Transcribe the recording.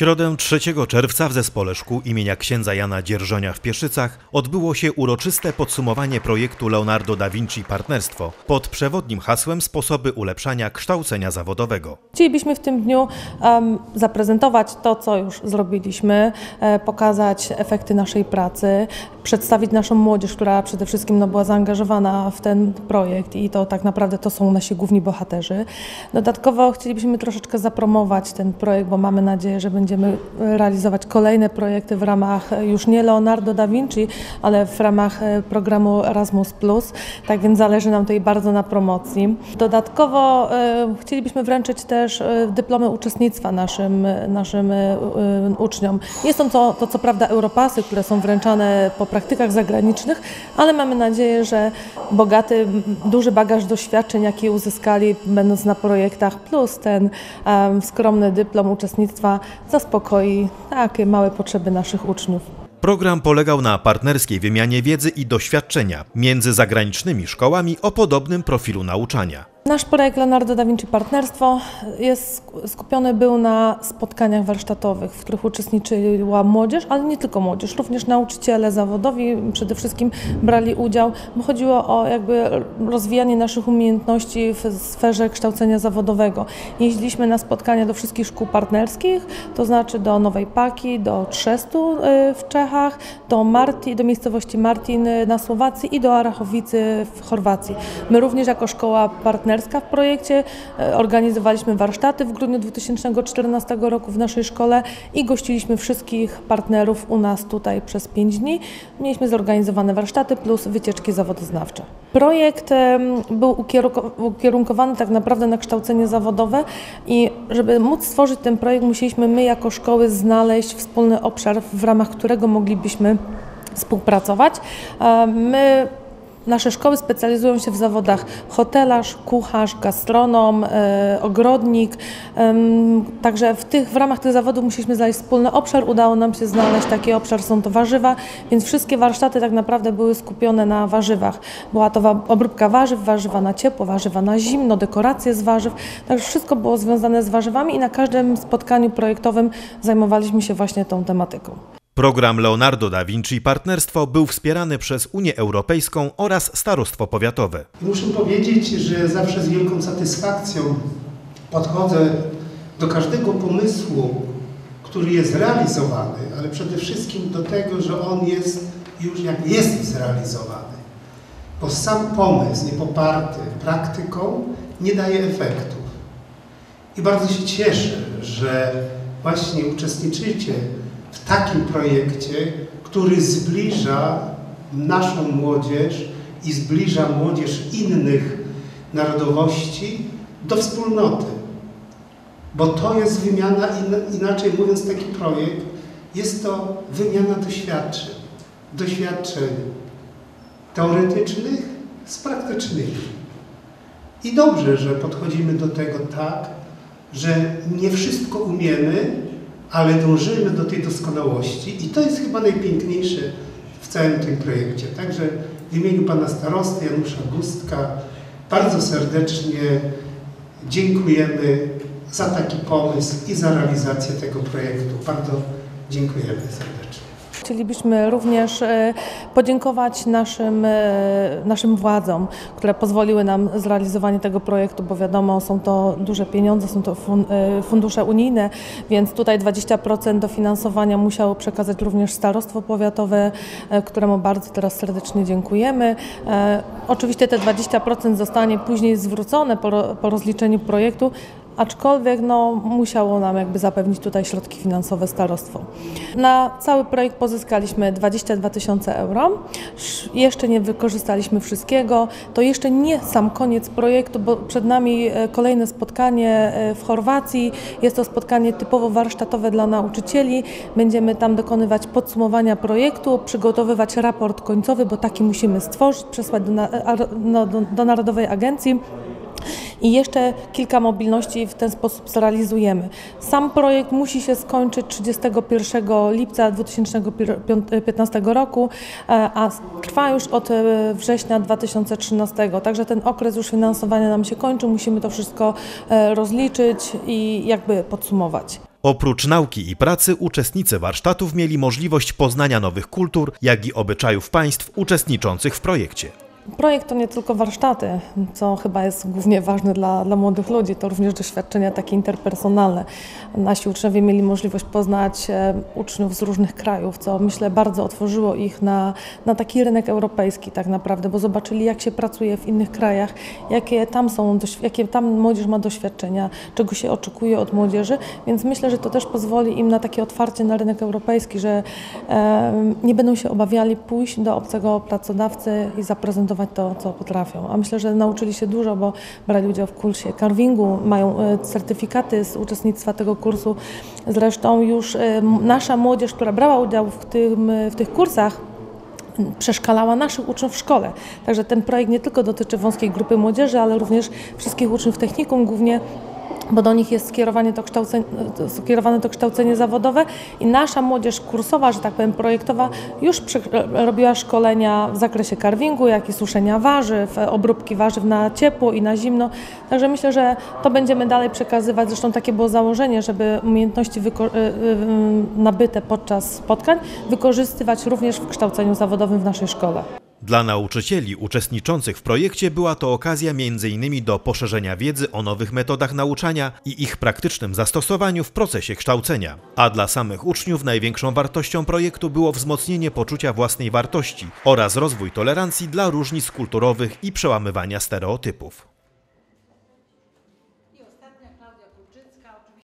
środę 3 czerwca w Zespole Szkół im. ks. Jana Dzierżonia w Pieszycach odbyło się uroczyste podsumowanie projektu Leonardo da Vinci Partnerstwo pod przewodnim hasłem sposoby ulepszania kształcenia zawodowego. Chcielibyśmy w tym dniu zaprezentować to, co już zrobiliśmy, pokazać efekty naszej pracy, przedstawić naszą młodzież, która przede wszystkim była zaangażowana w ten projekt i to tak naprawdę to są nasi główni bohaterzy. Dodatkowo chcielibyśmy troszeczkę zapromować ten projekt, bo mamy nadzieję, że będziemy realizować kolejne projekty w ramach już nie Leonardo da Vinci, ale w ramach programu Erasmus+. Tak więc zależy nam tutaj bardzo na promocji. Dodatkowo chcielibyśmy wręczyć też dyplomy uczestnictwa naszym uczniom. Nie są to co prawda europasy, które są wręczane po praktykach zagranicznych, ale mamy nadzieję, że bogaty, duży bagaż doświadczeń, jaki uzyskali będąc na projektach, plus ten skromny dyplom uczestnictwa zaspokoi takie małe potrzeby naszych uczniów. Program polegał na partnerskiej wymianie wiedzy i doświadczenia między zagranicznymi szkołami o podobnym profilu nauczania. Nasz projekt Leonardo da Vinci Partnerstwo skupiony był na spotkaniach warsztatowych, w których uczestniczyła młodzież, ale nie tylko młodzież, również nauczyciele zawodowi przede wszystkim brali udział, bo chodziło o rozwijanie naszych umiejętności w sferze kształcenia zawodowego. Jeździliśmy na spotkania do wszystkich szkół partnerskich, to znaczy do Nowej Paki, do Třešťu w Czechach, do miejscowości Martin na Słowacji i do Arachowicy w Chorwacji. My również jako szkoła partnerska w projekcie organizowaliśmy warsztaty w grudniu 2014 roku w naszej szkole i gościliśmy wszystkich partnerów u nas tutaj przez 5 dni. Mieliśmy zorganizowane warsztaty plus wycieczki zawodoznawcze. Projekt był ukierunkowany tak naprawdę na kształcenie zawodowe i żeby móc stworzyć ten projekt, musieliśmy my jako szkoły znaleźć wspólny obszar, w ramach którego moglibyśmy współpracować. Nasze szkoły specjalizują się w zawodach hotelarz, kucharz, gastronom, ogrodnik. Także w ramach tych zawodów musieliśmy znaleźć wspólny obszar. Udało nam się znaleźć taki obszar, są to warzywa, więc wszystkie warsztaty tak naprawdę były skupione na warzywach. Była to obróbka warzyw, warzywa na ciepło, warzywa na zimno, dekoracje z warzyw. Także wszystko było związane z warzywami i na każdym spotkaniu projektowym zajmowaliśmy się właśnie tą tematyką. Program Leonardo da Vinci Partnerstwo był wspierany przez Unię Europejską oraz starostwo powiatowe. Muszę powiedzieć, że zawsze z wielką satysfakcją podchodzę do każdego pomysłu, który jest realizowany, ale przede wszystkim do tego, że on jest już jest zrealizowany. Bo sam pomysł niepoparty praktyką nie daje efektów. I bardzo się cieszę, że właśnie uczestniczycie w takim projekcie, który zbliża naszą młodzież i zbliża młodzież innych narodowości do wspólnoty. Bo to jest wymiana, inaczej mówiąc taki projekt, jest to wymiana doświadczeń. Doświadczeń teoretycznych z praktycznymi. I dobrze, że podchodzimy do tego tak, że nie wszystko umiemy, ale dążymy do tej doskonałości i to jest chyba najpiękniejsze w całym tym projekcie. Także w imieniu pana starosty Janusza Gustka bardzo serdecznie dziękujemy za taki pomysł i za realizację tego projektu. Bardzo dziękujemy serdecznie. Chcielibyśmy również podziękować naszym władzom, które pozwoliły nam zrealizowanie tego projektu, bo wiadomo, są to duże pieniądze, są to fundusze unijne, więc tutaj 20% dofinansowania musiało przekazać również starostwo powiatowe, któremu bardzo teraz serdecznie dziękujemy. Oczywiście te 20% zostanie później zwrócone po rozliczeniu projektu, aczkolwiek musiało nam zapewnić tutaj środki finansowe starostwo. Na cały projekt pozyskaliśmy 22 000 euro. Jeszcze nie wykorzystaliśmy wszystkiego. To jeszcze nie sam koniec projektu, bo przed nami kolejne spotkanie w Chorwacji. Jest to spotkanie typowo warsztatowe dla nauczycieli. Będziemy tam dokonywać podsumowania projektu, przygotowywać raport końcowy, bo taki musimy stworzyć, przesłać do Narodowej Agencji. I jeszcze kilka mobilności w ten sposób zrealizujemy. Sam projekt musi się skończyć 31 lipca 2015 roku, a trwa już od września 2013. Także ten okres już finansowania nam się kończy, musimy to wszystko rozliczyć i podsumować. Oprócz nauki i pracy uczestnicy warsztatów mieli możliwość poznania nowych kultur, jak i obyczajów państw uczestniczących w projekcie. Projekt to nie tylko warsztaty, co chyba jest głównie ważne dla młodych ludzi, to również doświadczenia takie interpersonalne. Nasi uczniowie mieli możliwość poznać uczniów z różnych krajów, co myślę bardzo otworzyło ich na taki rynek europejski tak naprawdę, bo zobaczyli, jak się pracuje w innych krajach, jakie tam młodzież ma doświadczenia, czego się oczekuje od młodzieży, więc myślę, że to też pozwoli im na takie otwarcie na rynek europejski, że nie będą się obawiali pójść do obcego pracodawcy i zaprezentować to, co potrafią. A myślę, że nauczyli się dużo, bo brali udział w kursie carvingu, mają certyfikaty z uczestnictwa tego kursu. Zresztą już nasza młodzież, która brała udział w tych kursach, przeszkalała naszych uczniów w szkole. Także ten projekt nie tylko dotyczy wąskiej grupy młodzieży, ale również wszystkich uczniów technikum głównie, bo do nich jest skierowane to kształcenie zawodowe i nasza młodzież kursowa, że tak powiem projektowa, już robiła szkolenia w zakresie carvingu, jak i suszenia warzyw, obróbki warzyw na ciepło i na zimno. Także myślę, że to będziemy dalej przekazywać. Zresztą takie było założenie, żeby umiejętności nabyte podczas spotkań wykorzystywać również w kształceniu zawodowym w naszej szkole. Dla nauczycieli uczestniczących w projekcie była to okazja m.in. do poszerzenia wiedzy o nowych metodach nauczania i ich praktycznym zastosowaniu w procesie kształcenia. A dla samych uczniów największą wartością projektu było wzmocnienie poczucia własnej wartości oraz rozwój tolerancji dla różnic kulturowych i przełamywania stereotypów.